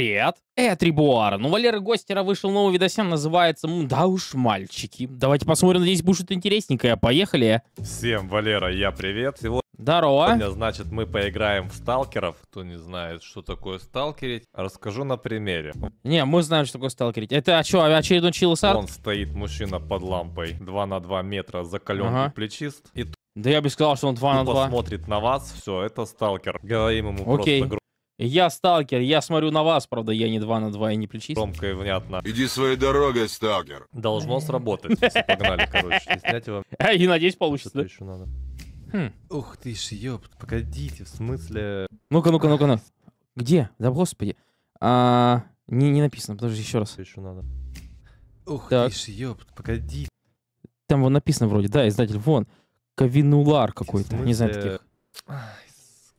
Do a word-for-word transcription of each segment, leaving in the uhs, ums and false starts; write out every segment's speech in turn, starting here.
Привет, это Reborn. У Валеры Ghosther вышел новый видосян, называется «Мдауш мальчики». Давайте посмотрим, надеюсь, будет что-то интересненькое. Поехали. Всем, Валера, я привет. Сегодня... Здорово. Значит, мы поиграем в сталкеров. Кто не знает, что такое сталкерить, расскажу на примере. Не, мы знаем, что такое сталкерить. Это что, очередной чилл-сарт? Он стоит, мужчина под лампой, два на два метра, закаленный, ага, плечист. И... Да я бы сказал, что он два на два. Смотрит на вас, все, это сталкер. Говорим ему окей. Просто... Я сталкер, я смотрю на вас, правда, я не два на два и не плечист. Громко и внятно. Иди своей дорогой, сталкер. Должно сработать. Все, погнали, короче. Снять его. И надеюсь, получится, да? Еще надо. Хм. Ух ты ж, ёпт, погодите, в смысле... Ну-ка, ну-ка, ну-ка, ну. Где? Да господи. А, не, не написано, подожди, еще раз. Еще надо. Ух так. Ты ж, ёпт, погоди. Там вон написано вроде, да, издатель, вон. Ковинулар какой-то, не знаю таких.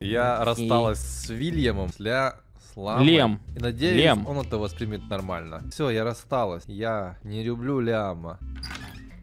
Я рассталась и... с Вильямом для Славы. Лем. И надеюсь, Лем. он это воспримет нормально. Все, я рассталась. Я не люблю Ляма.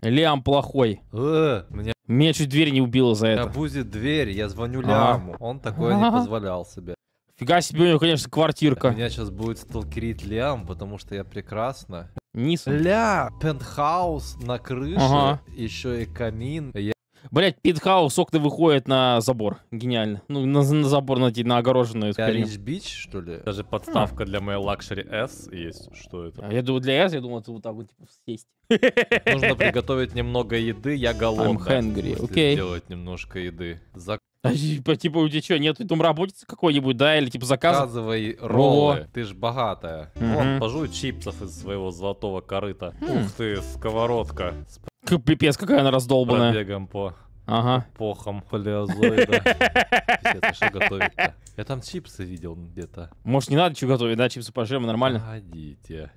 Лям плохой. Э, меня... меня чуть дверь не убила за это. Будет дверь, я звоню Ляму. А-а-а. Он такое А-а-а. не позволял себе. Фига себе у него, конечно, квартирка. Меня сейчас будет сталкерить Лям, потому что я прекрасна. Низ. Ля, пентхаус на крыше, А-а-а. еще и камин. Я... Блять, пентхаус, окна выходят на забор. Гениально. Ну, на, на забор, на, на огороженную. Рич-бич, что ли? Даже подставка а. для моей лакшери S есть. Что это? А, я думаю, для S, я думал, это вот так вот, типа, сесть. Нужно приготовить немного еды, я голодный. Окей. Сделать немножко еды. Зак... А, типа, типа, у тебя что, нету там работницы какой-нибудь, да? Или, типа, заказ? Заказывай роллы. О. Ты ж богатая. Угу. Вон, пожуй чипсов из своего золотого корыта. Хм. Ух ты, сковородка. Пипец, какая она раздолбанная. Пробегаем по ага. похам палеозоида. Пипец, что готовить-то? Я там чипсы видел где-то. Может, не надо что готовить, да? Чипсы пожрем, нормально? Погодите.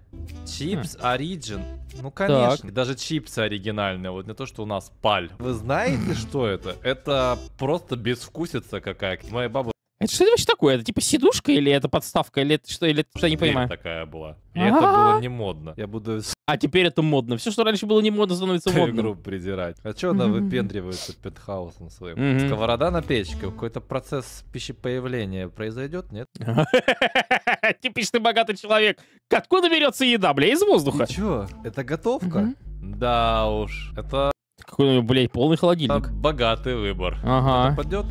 Чипс Origin? Ну, конечно. Так. Даже чипсы оригинальные, вот не то, что у нас паль. Вы знаете, что это? Это просто безвкусица какая-то. Моя баба... Это что это вообще такое? Это типа сидушка или это подставка? Или это что? Или это, что я не понимаю? Такая была. И а -а -а. это было не модно. Я буду... А теперь это модно. Все, что раньше было не модно, становится модным. Игру придирать. А что она выпендривается пентхаусом своим? Сковорода на печке. Какой-то процесс пищепоявления произойдет, нет? Типичный богатый человек. Откуда берется еда, бля, из воздуха? Че? Это готовка? Да уж. Это... Какой у него, блядь, полный холодильник. Богатый выбор. Ага. Попадет?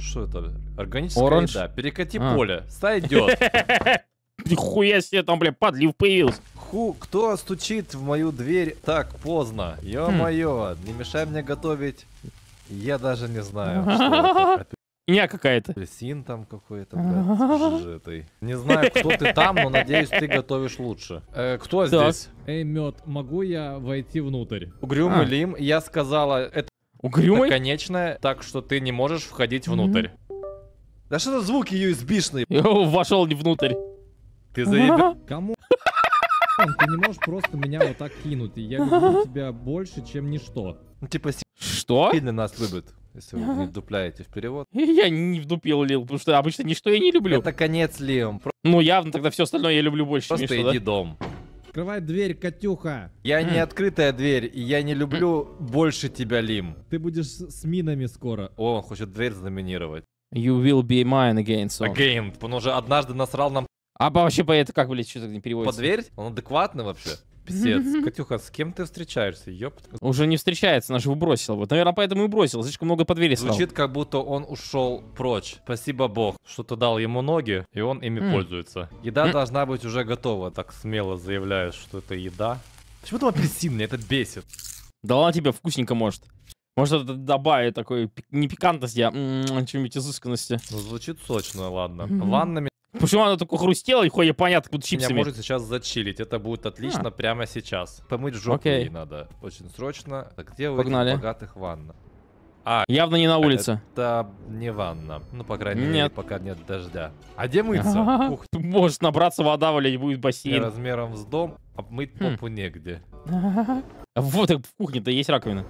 Что это? Органическая Оранж? еда. Перекати а. поле. Сойдет. Нихуя себе, там, бля, подлив появился. Ху, кто стучит в мою дверь так поздно? Ё-моё, хм. не мешай мне готовить. Я даже не знаю, что это. Я какая-то. Апельсин там какой-то, блядь. Не знаю, кто ты там, но надеюсь, ты готовишь лучше. Э, кто так. здесь? Эй, мед, могу я войти внутрь? Угрюмый а. Лим, я сказала... это Угрюмый? Конечная, так что ты не можешь входить внутрь. Да что за звуки ю эс би-шные? Вошел не внутрь. Ты заебал? Кому? Ты не можешь просто меня вот так кинуть. Я люблю тебя больше, чем ничто. Ну типа... Что? Сильно нас любит, если вы не вдупляете в перевод. Я не вдупил, Лил, потому что обычно ничто я не люблю. Это конец, Лил. Ну явно тогда все остальное я люблю больше, чем ничто, да? Просто иди дом. Открывай дверь, Катюха. Я не открытая дверь, и я не люблю больше тебя, Лим. Ты будешь с минами скоро. О, он хочет дверь заминировать. You will be mine again, so. Again. Он уже однажды насрал нам. А вообще по это как, блядь, что-то не переводится? По дверь? Он адекватный вообще? Писец. Катюха, с кем ты встречаешься? Ёпт. Уже не встречается, наш выбросил. Вот, наверное, поэтому и бросил. Слишком много по двери стал. Звучит, как будто он ушел прочь. Спасибо, Бог. Что-то дал ему ноги, и он ими mm. пользуется. Еда mm. должна быть уже готова. Так смело заявляешь, что это еда. Почему там апельсин? Мне это бесит. Да ладно тебе, вкусненько может. Может, это добавит такой не пикантности, а чем-нибудь изысканности. Ну, звучит сочно, ладно. Mm -hmm. Ваннами... Почему она такой хрустела, и хуя понятно, как чипсами? Меня может сейчас зачилить, это будет отлично а. прямо сейчас. Помыть жопу okay. ей надо, очень срочно. Так, где у богатых ванна? А, явно не на улице. Это не ванна, ну, по крайней нет. мере, пока нет дождя. А где мыться? Ух, может набраться вода, валить будет бассейн. И размером с дом, обмыть попу негде. Вот, в кухне-то есть раковина.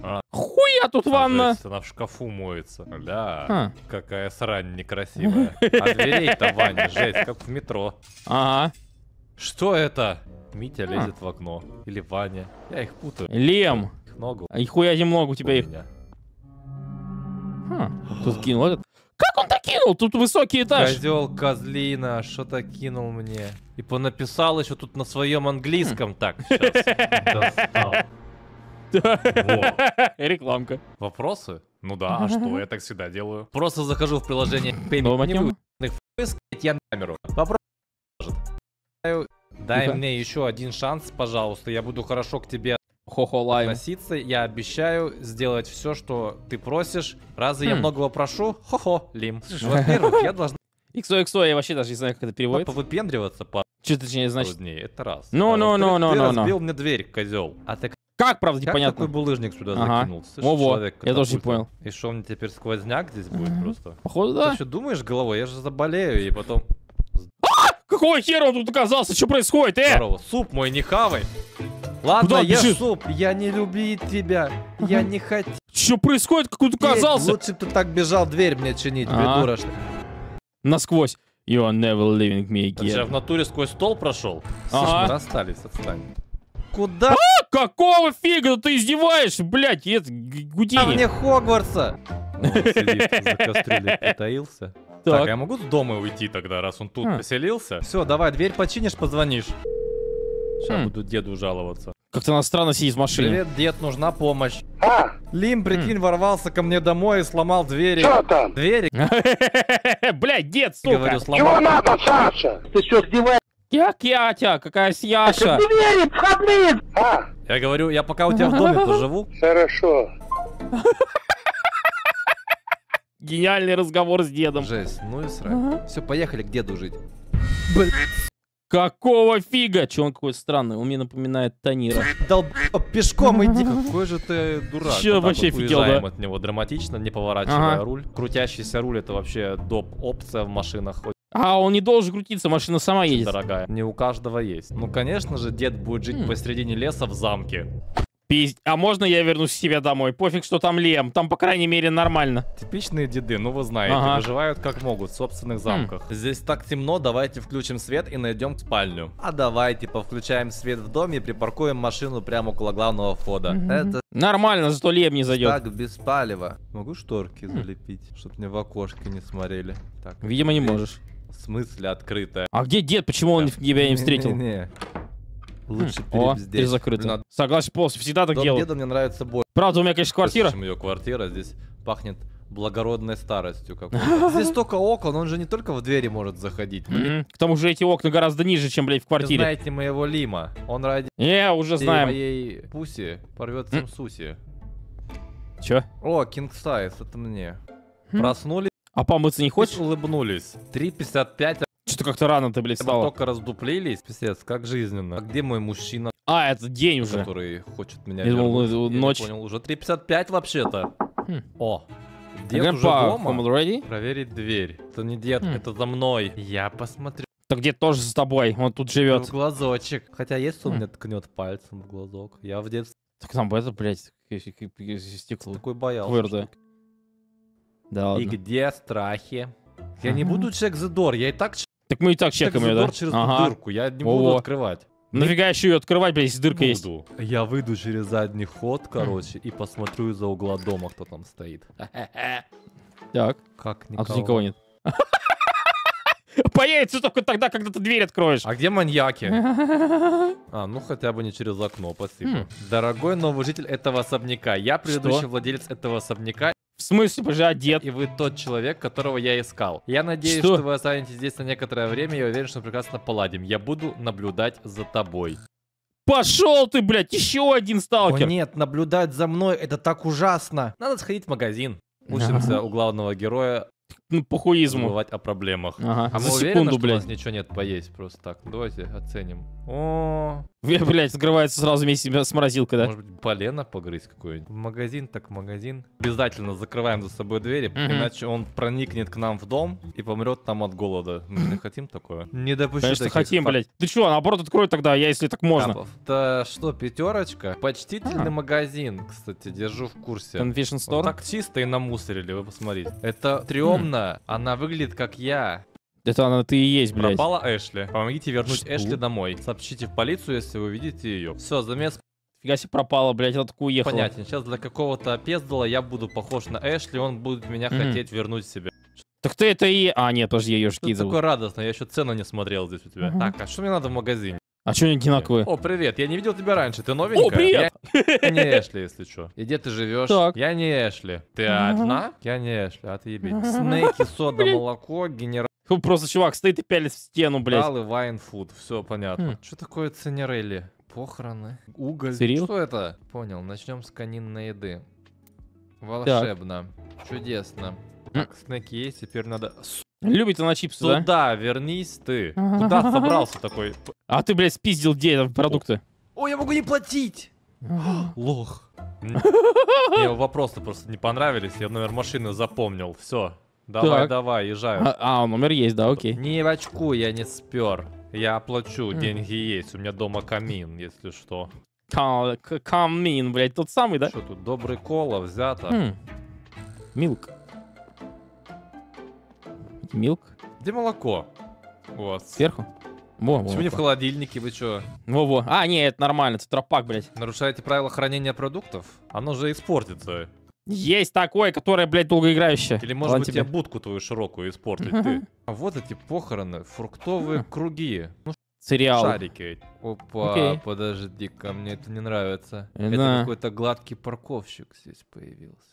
А, хуя тут ванна! Она в шкафу моется. Да, а. какая срань некрасивая. А дверей-то в ванне, жесть, как в метро. Ага. Что это? Митя а. лезет в окно. Или Ваня. Я их путаю. Лем! Их ногу. А и хуя немного у тебя у их. Меня. Ха. Тут кинул этот. Как он так кинул? Тут высокий этаж. Козел, козлина, что-то кинул мне. И понаписал еще тут на своем английском. Так, сейчас. Рекламка. Вопросы? Ну да, а что? Я так всегда делаю. Просто захожу в приложение. Я камеру. Вопрос. Дай мне еще один шанс, пожалуйста. Я буду хорошо к тебе относиться. Я обещаю сделать все, что ты просишь. Разве я многого прошу? Хо-хо, Лим. Во-первых, я должна... икс о икс о, я вообще даже не знаю, как это переводится. Повыпендриваться по... Что-то не значит. Это раз. Ну-ну-ну-ну-ну. Ты разбил мне дверь, козел. А ты... Как, правда, непонятно. Как такой булыжник сюда ага. закинул? Ого, я катапульта. Тоже не понял. И что, мне теперь сквозняк здесь будет ага. просто? Походу, да. Ты что, думаешь головой? Я же заболею, и потом... А! Какого хера он тут оказался? Что происходит, э? Здорово. Суп мой не хавай. Ладно, я суп. Я не любил тебя. Я ага. не хотел. Что происходит? Как он тут оказался? Лучше бы ты так бежал дверь мне чинить, ага. бедура. Насквозь. You are never leaving me again. Я в натуре сквозь стол прошел. Ага. Слушай, мы расстались, отстань. Куда? А, какого фига ты издеваешься, блядь, это Гудини. А мне Хогвартса. Он сидит, закастрюлит, притаился. Так, я могу с дома уйти тогда, раз он тут поселился? Все, давай, дверь починишь, позвонишь. Сейчас буду деду жаловаться. Как-то она странно сидит в машине. Привет, дед, нужна помощь. Лим, прикинь, ворвался ко мне домой и сломал двери. Что там? Двери? Блядь, дед, сука. Чего надо, Саша? Ты что, издеваешься? Я Кятя, какая Сяша. Я говорю, я пока у тебя в доме поживу. Хорошо. Гениальный разговор с дедом. Жесть, ну и сразу. Все, поехали к деду жить. Какого фига? Че он какой странный? Он мне напоминает Танира. Пешком иди. Какой же ты дурак. Че вообще офигел, да? От него драматично, не поворачивая руль. Крутящийся руль — это вообще доп. Опция в машинах. А он не должен крутиться, машина сама едет. Дорогая, не у каждого есть. Ну, конечно же, дед будет жить М. посередине леса в замке. Пиздец. А можно я вернусь к себе домой? Пофиг, что там Лем. Там, по крайней мере, нормально. Типичные деды, ну вы знаете, ага. выживают как могут в собственных замках. М. Здесь так темно, давайте включим свет и найдем спальню. А давайте повключаем свет в доме и припаркуем машину прямо около главного входа. Угу. Это... Нормально, зато Лем не зайдет. Так, без палева. Могу шторки М. залепить, чтобы мне в окошке не смотрели. Так, видимо, не можешь. В смысле открытая? А где дед? Почему он тебя не встретил? Не, не, не. Лучше хм. О, здесь. Ты закрыта. Надо... Согласен полностью, всегда так делаю. Деда мне нравится больше. Правда, у меня, конечно, квартира. Слушаем ее квартира, здесь пахнет благородной старостью какой-то. Здесь столько окон, он же не только в двери может заходить. К тому же эти окна гораздо ниже, чем, блядь, в квартире. Вы знаете моего Лима, он ради... Не, уже знаем. Моей пуси порвет всем суси. Че? О, King Size, это мне. Проснулись. А помыться не хочешь? Улыбнулись. три пятьдесят пять. Что-то как-то рано ты, блядь, стало. Только раздуплились, писец, как жизненно. А где мой мужчина? А, это день уже. Который хочет меня вернуть. Ночь. Я понял, уже три пятьдесят пять вообще-то. Хм. О, дед уже дома. Проверить дверь. Это не дед, хм. Это за мной. Я посмотрю. Так дед тоже с тобой, он тут живет. В глазочек. Хотя если хм. Он мне ткнет пальцем в глазок, я в детстве... Так там это, блядь, стекло. Такой боялся. Твердое. Да, и где страхи? Я не буду check the door, я и так... Так мы и так чекаем ее, да? Через ага. дырку, я не буду Ого. Открывать. Нафига еще ее открывать, блядь, если дырка буду. Есть? Я выйду через задний ход, короче, и посмотрю из-за угла дома, кто там стоит. Так. Как никого? А тут никого нет. Появится только тогда, когда ты дверь откроешь. А где маньяки? А, ну хотя бы не через окно, спасибо. Дорогой новый житель этого особняка, я предыдущий владелец этого особняка. В смысле, пожалуйста, дед? И вы тот человек, которого я искал. Я надеюсь, что, что вы останетесь здесь на некоторое время. Я уверен, что прекрасно поладим. Я буду наблюдать за тобой. Пошел ты, блядь, еще один сталкер. О, нет, наблюдать за мной — это так ужасно. Надо сходить в магазин. Учимся у главного героя. Ну, похуизму. Забывать о проблемах. Ага. А мы уверены, что у нас ничего нет поесть просто так. Давайте оценим. О, блядь, скрывается сразу вместе с морозилкой, да? Может быть, полено погрызть какое-нибудь? Магазин так магазин. Обязательно закрываем за собой двери, иначе он проникнет к нам в дом и помрет там от голода. Мы не хотим такое? Не допустим. Конечно, хотим, блядь. Ты что, наоборот, открой тогда, я если так можно. Да что, пятерочка? Почтительный магазин, кстати, держу в курсе. Confession Store? Так чисто и намусорили, вы посмотрите. Это триомно. Она выглядит как я. Это она ты и есть, блядь. Пропала Эшли. Помогите вернуть Что? Эшли домой. Сообщите в полицию, если вы увидите ее. Все, замес... Фига себе пропала, блядь, она так уехала. Понятно, сейчас для какого-то опездала я буду похож на Эшли, он будет меня mm. хотеть вернуть себе. Так ты это и... А, нет, подожди, я ее же кидал. Такое радостно, я еще цену не смотрел здесь у тебя. Угу. Так, а что мне надо в магазине? А что они одинаковые? О, привет, я не видел тебя раньше, ты новенькая? О, привет! Я не Эшли, если что. И где ты живешь? Я не Эшли. Ты одна? Я не Эшли, отъебись. Снеки, сода, молоко, генерал... Просто чувак стоит и пялит в стену, блядь. Аллы, вайн, фуд, все понятно. Что такое цинерелли? Похороны, уголь. Что это? Понял, начнем с конинной еды. Волшебно, чудесно. Так, снеки есть, теперь надо... Любите на чипсы, да? Туда вернись ты. Куда ты собрался такой? А ты, блядь, спиздил где продукты? О, я могу не платить! Лох. Мне вопросы просто не понравились, я номер машины запомнил. Все, давай, давай, езжаю. А, номер есть, да, окей. Не в очку я не спер. Я оплачу, деньги есть. У меня дома камин, если что. Камин, блядь, тот самый, да? Что тут, добрый кола взято? Милк. Милк. Где молоко? Вот. Сверху? Во, почему во, не во. В холодильнике, вы чё? Во-во. А, нет, это нормально, тетрапак, блядь. Нарушаете правила хранения продуктов? Оно же испортится. Есть такое, которое, блядь, долгоиграющее. Или, может Ладно быть, тебе будку твою широкую испортить uh-huh. ты. А вот эти похороны, фруктовые uh-huh. круги. Ну, Сериал. Шарики. Опа, okay. подожди-ка, мне это не нравится. Yeah. Это какой-то гладкий парковщик здесь появился.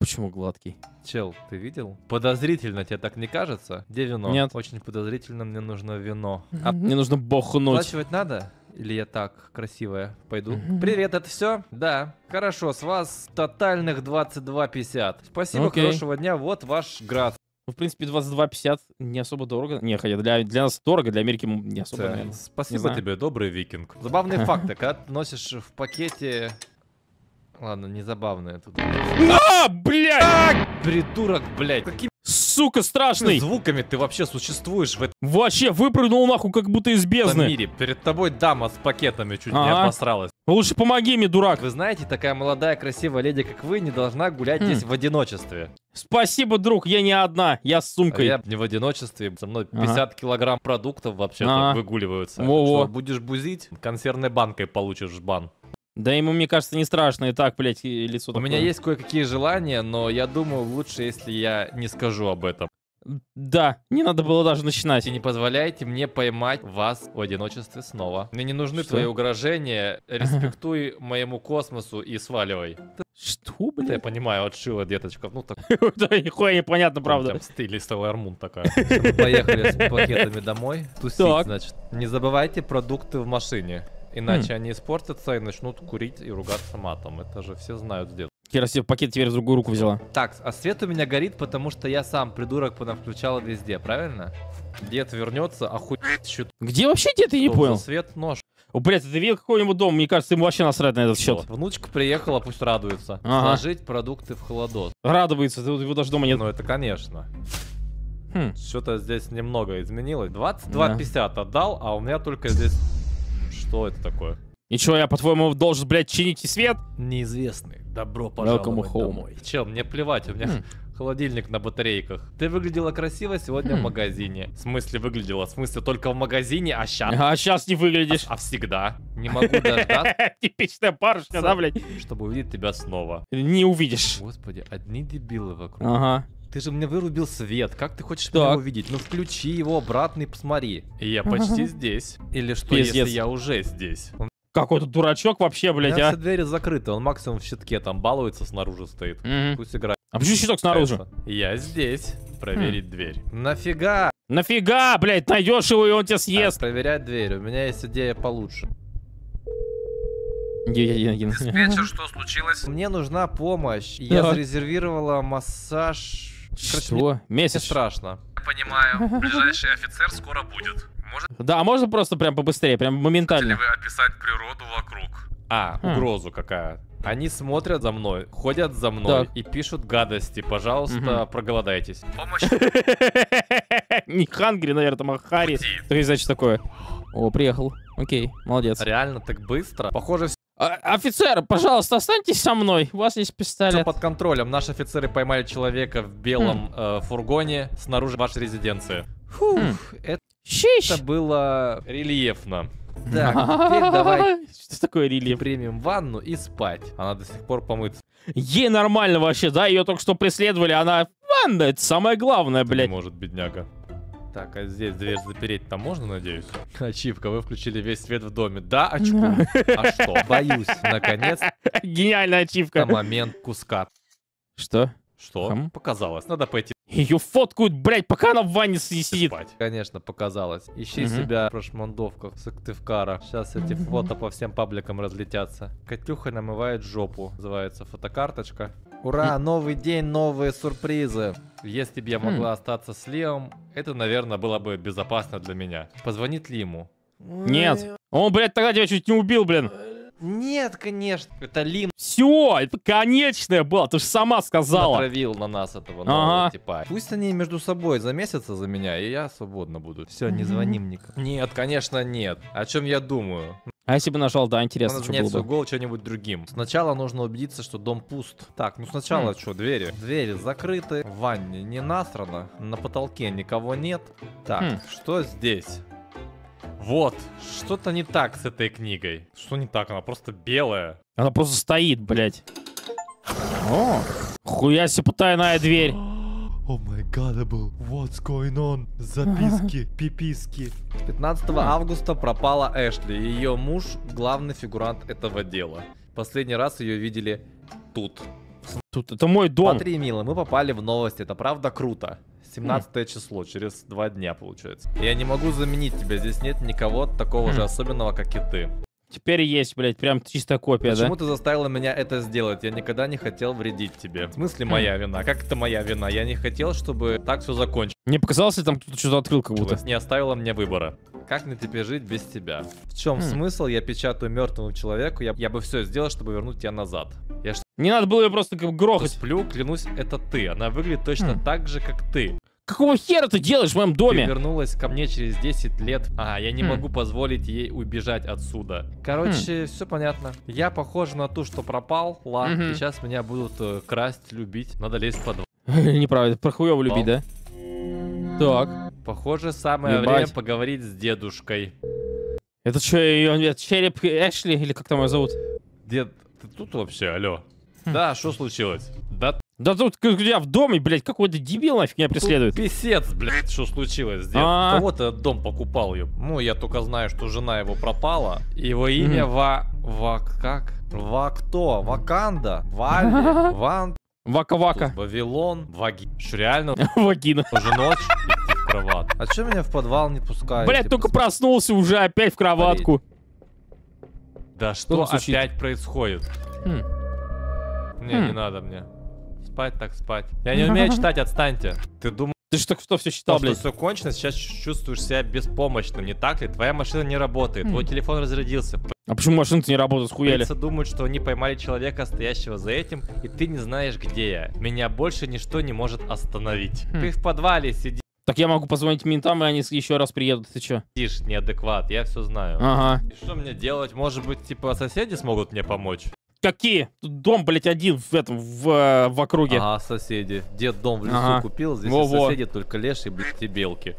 Почему гладкий? Чел, ты видел? Подозрительно, тебе так не кажется? Где вино? Нет. Очень подозрительно, мне нужно вино. А мне нужно бухнуть. Оплачивать надо? Или я так, красивая, пойду? Привет, это все? Да. Хорошо, с вас тотальных двадцать два пятьдесят. Спасибо, окей. Хорошего дня, вот ваш граф. Ну, в принципе, двадцать два пятьдесят не особо дорого. Не, хотя для, для нас дорого, для Америки не особо, наверное. Спасибо не тебе, добрый викинг. Забавные факты, когда ты носишь в пакете... Ладно, не забавное тут. А, блядь! Придурок, блядь. Каким, сука, страшный. Звуками ты вообще существуешь в этом... Вообще, выпрыгнул нахуй, как будто из бездны. В мире. Перед тобой дама с пакетами чуть ага. не обосралась. Лучше помоги мне, дурак. Вы знаете, такая молодая, красивая леди, как вы, не должна гулять М. здесь в одиночестве. Спасибо, друг, я не одна, я с сумкой. А я не в одиночестве, со мной пятьдесят ага. килограмм продуктов вообще-то ага. выгуливаются. Во-во. Что, будешь бузить, консервной банкой получишь жбан. Да ему, мне кажется, не страшно, и так, блядь, лицо такое. У меня есть кое-какие желания, но я думаю, лучше, если я не скажу об этом. Да, не надо было даже начинать. И не позволяйте мне поймать вас в одиночестве снова. Мне не нужны Что? твои угрожения, респектуй моему космосу и сваливай. Что, блядь? Я понимаю, отшила деточка. Ну так. Да, нихуя непонятно, правда. Стиль листовый армун такая. Поехали с пакетами домой. Тусить, значит. Не забывайте продукты в машине. Иначе mm. они испортятся и начнут курить и ругаться матом. Это же все знают где. Кира себе пакет теперь в другую руку взяла. Так, а свет у меня горит, потому что я сам, придурок, понавключал везде, правильно? Дед вернется, охуеть счет. Где вообще дед, я не понял? Свет, нож. О, блядь, ты видел какой-нибудь дом? Мне кажется, ему вообще насрать на этот счет. Внучка приехала, пусть радуется. Ага. Сложить продукты в холодос. Радуется, его даже дома нет. Ну это конечно. Хм. Что-то здесь немного изменилось. двадцать два пятьдесят да. отдал, а у меня только здесь... Что это такое? И чё, я, по-твоему, должен, блядь, чинить и свет? Неизвестный. Добро пожаловать домой. Чел, мне плевать, у меня mm. холодильник на батарейках. Ты выглядела красиво сегодня mm. в магазине. В смысле выглядела? В смысле только в магазине, а сейчас? А сейчас не выглядишь. А, а всегда. Не могу дождаться. Типичная парочка, да, блядь? Чтобы увидеть тебя снова. Не увидишь. Господи, одни дебилы вокруг. Ага. Ты же мне вырубил свет, как ты хочешь так. меня увидеть? Ну включи его обратно и посмотри. Я почти здесь. Или что, Пиздец. если я уже здесь? Какой-то дурачок вообще, блядь, а? Все двери закрыты, он максимум в щитке там балуется, снаружи стоит. Mm-hmm. Пусть играет. А почему щиток снаружи? Я здесь. Проверить mm. дверь. Нафига? Нафига, блядь, найдешь его и он тебя съест. Так, проверять дверь, у меня есть идея получше. Диспетчер, что случилось? Мне нужна помощь, я зарезервировала массаж... Что? Месяц? Страшно. Понимаю. Ближайший офицер скоро будет. Может... Да, можно просто прям побыстрее, прям моментально. Хотели вы описать природу вокруг? А, а. угрозу какая. Они смотрят за мной, ходят за мной так. и пишут гадости. Пожалуйста, угу. проголодайтесь. Помощь. Не хангри, наверное, там, а хари. Что значит такое? О, приехал. Окей, молодец. Реально так быстро? Похоже... Офицер, пожалуйста, останьтесь со мной. У вас есть пистолет. Все под контролем. Наши офицеры поймали человека в белом хм. э, фургоне снаружи вашей резиденции. Фух, хм. это, это было рельефно. Так, теперь давай. Что такое рельеф? Примем ванну и спать. Она до сих пор помыться. Ей нормально вообще, да? Ее только что преследовали, она... команда, это самое главное, блядь. Не может, бедняга. Так, а здесь дверь запереть там можно, надеюсь? Ачивка, вы включили весь свет в доме. Да, очко. А что? Боюсь. Наконец. Гениальная ачивка. Момент куска. Что? Что? Хам? Показалось. Надо пойти. Ее фоткают, блядь, пока она в ванне сидит. Спать. Конечно, показалось. Ищи угу. себя в прошмандовках Сыктывкара. Сейчас эти угу. фото по всем пабликам разлетятся. Катюха намывает жопу. Называется фотокарточка. Ура, новый день, новые сюрпризы. Если бы я могла хм. остаться с Леом, это, наверное, было бы безопасно для меня. Позвонит ли ему? Нет. Он, блядь, тогда тебя чуть не убил, блин. Нет, конечно, это Лим. Все, это конечное было, ты же сама сказала. Натравил на нас этого нового ага. типа. Пусть они между собой замесятся за меня, и я свободно буду. Все, не звоним никому. Нет, конечно, нет. О чем я думаю? А если бы нажал, да, интересно, надо что было бы. Угол чем-нибудь другим. Сначала нужно убедиться, что дом пуст. Так, ну сначала mm. что, двери? Двери закрыты, в ванне не насрано, на потолке никого нет. Так, mm. что здесь? Вот, что-то не так с этой книгой. Что не так? Она просто белая. Она просто стоит, блядь. О, хуя себе потайная дверь. О май гадабл, what's going on? Записки, пиписки. пятнадцатого августа пропала Эшли. Ее муж главный фигурант этого дела. Последний раз ее видели тут. Тут, это мой дом. Смотри, милый, мы попали в новости, это правда круто. семнадцатое число, через два дня получается. Я не могу заменить тебя, здесь нет никого такого же особенного, как и ты. Теперь есть, блядь, прям чистая копия, почему да? Почему ты заставила меня это сделать? Я никогда не хотел вредить тебе. В смысле моя вина? Как это моя вина? Я не хотел, чтобы так все закончилось. Мне показалось, там кто-то что-то открыл как будто. Не оставила мне выбора. Как мне теперь жить без тебя? В чем хм. смысл? Я печатаю мертвому человеку, я, я бы все сделал, чтобы вернуть тебя назад. Я что... Не надо было ее просто как грохать. Сплю, клянусь, это ты. Она выглядит точно хм. так же, как ты. Какого хера ты делаешь в моем доме? Ты вернулась ко мне через десять лет. А, я не хм. могу позволить ей убежать отсюда. Короче, хм. все понятно. Я похожа на ту, что пропал. Ладно, угу. сейчас меня будут э, красть, любить. Надо лезть в подвал. Неправильно, про хуёво любить, да? Так. Похоже, самое Ебать. время поговорить с дедушкой. Это что, ее череп Эшли? Или как там ее зовут? Дед, ты тут вообще? Алло. Хм. Да, что случилось? Да. Да тут я в доме, блядь, какой-то дебил нафиг меня преследует. Тут писец, блядь, что случилось? Дед, а -а -а. Кого-то этот дом покупал ее. Ну, я только знаю, что жена его пропала. Его имя Ва... Ва... Как? Ва кто? Ваканда? Вали? Ван... Вака-вака. Вавилон. Ваги. Что, реально? Вагина. Уже ночь. В кровать. А что меня в подвал не пускают? Блядь, только проснулся уже опять в кроватку. Да что опять происходит? Не, не надо мне. Спать так спать. Я не умею читать, отстаньте. Ты думал... Ты же так что все читал, блядь? Все кончено, сейчас чувствуешь себя беспомощным, не так ли? Твоя машина не работает, твой телефон разрядился. А почему машина-то не работает, схуяли? Думают, что они поймали человека, стоящего за этим, и ты не знаешь, где я. Меня больше ничто не может остановить. Ты в подвале сидишь. Так я могу позвонить ментам, и они еще раз приедут, ты че? Тишь, неадекват, я все знаю. Ага. И что мне делать? Может быть, типа, соседи смогут мне помочь? Какие? Тут дом, блядь, один в этом, в, в округе. А, ага, соседи. Дед дом в лесу ага. купил, здесь соседи только леши, блядь, и белки.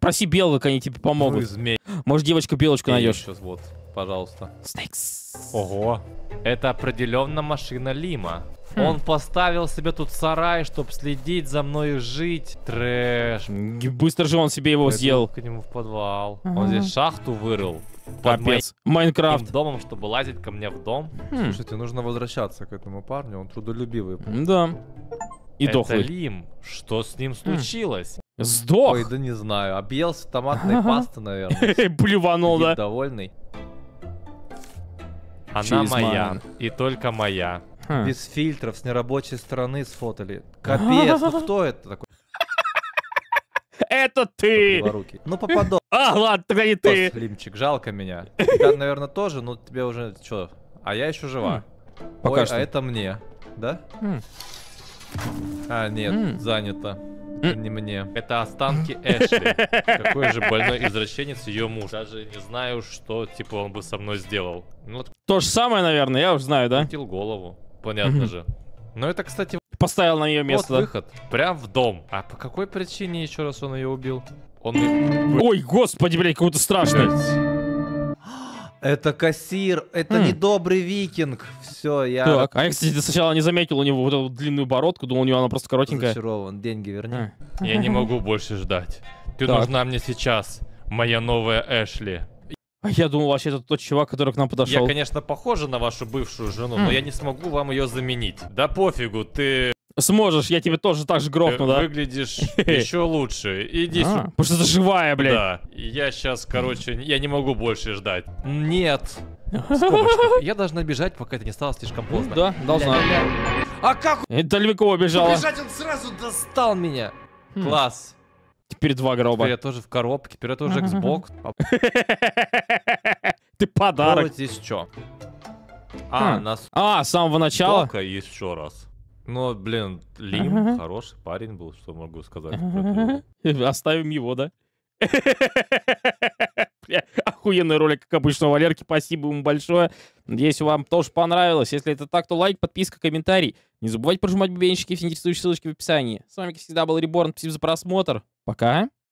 Проси белок, они тебе помогут. Ну, змей. Может, девочку-белочку найдешь? Сейчас вот, пожалуйста. Снэкс. Ого. Это определенно машина Лима. Хм. Он поставил себе тут сарай, чтобы следить за мной и жить. Трэш. Быстро же он себе его сделал. К нему в подвал. Ага. Он здесь шахту вырыл. Капец. Майнкрафт. Домом, чтобы лазить ко мне в дом. Хм. Слушайте, нужно возвращаться к этому парню. Он трудолюбивый. Да. И это дохлый. Лим. Что с ним случилось? Хм. Сдох. Ой, да не знаю. Объелся томатной пасты, наверное. Плеванул, да. Довольный. Она моя. И только моя. Без фильтров, с нерабочей стороны сфотали. Капец, ну кто это такой? Это ты! Ну попадок. А, ладно, тогда не ты. Лимчик, жалко меня. Тебя, наверное, тоже, но тебе уже... Чё? А я еще жива. Пока что. А это мне, да? А, нет, занято. Не мне. Это останки Эшли. Какой же больной извращенец ее муж. Даже не знаю, что, типа, он бы со мной сделал. То же самое, наверное, я уже знаю, да? Крутил голову. Понятно же. Но это, кстати... Поставил на ее место. Вот выход. Прям в дом. А по какой причине еще раз он ее убил? Он... Ой, господи, блядь, какой-то страшный. Это кассир, это хм. недобрый викинг. Все, я... Так, а я, кстати, сначала не заметил у него вот эту длинную бородку, думал, у него она просто коротенькая. Зачарован, деньги верни. А. Я не могу больше ждать. Ты так. нужна мне сейчас, моя новая Эшли. Я думал, вообще, это тот чувак, который к нам подошел. Я, конечно, похожа на вашу бывшую жену, хм. но я не смогу вам ее заменить. Да пофигу, ты... Сможешь, я тебе тоже так же грохну, да? Выглядишь еще лучше. Иди сюда. Потому что ты живая, блядь. Да. Я сейчас, короче, я не могу больше ждать. Нет. Я должна бежать, пока это не стало слишком поздно. Да, должна. А как? Далеко убежала. Бежать он сразу достал меня. Класс. Теперь два гроба. Теперь я тоже в коробке, теперь я тоже Xbox. Ты подарок. Здесь что? А, нас... А, с самого начала? Только еще раз. Но, блин, Лим ага. хороший парень был, что могу сказать. Ага. Оставим его, да? Бля, охуенный ролик, как обычно, у Валерки. Спасибо ему большое. Надеюсь, вам тоже понравилось. Если это так, то лайк, подписка, комментарий. Не забывайте прожимать бубенчики, финансирующие ссылочки в описании. С вами, как всегда, был Reborn. Спасибо за просмотр. Пока.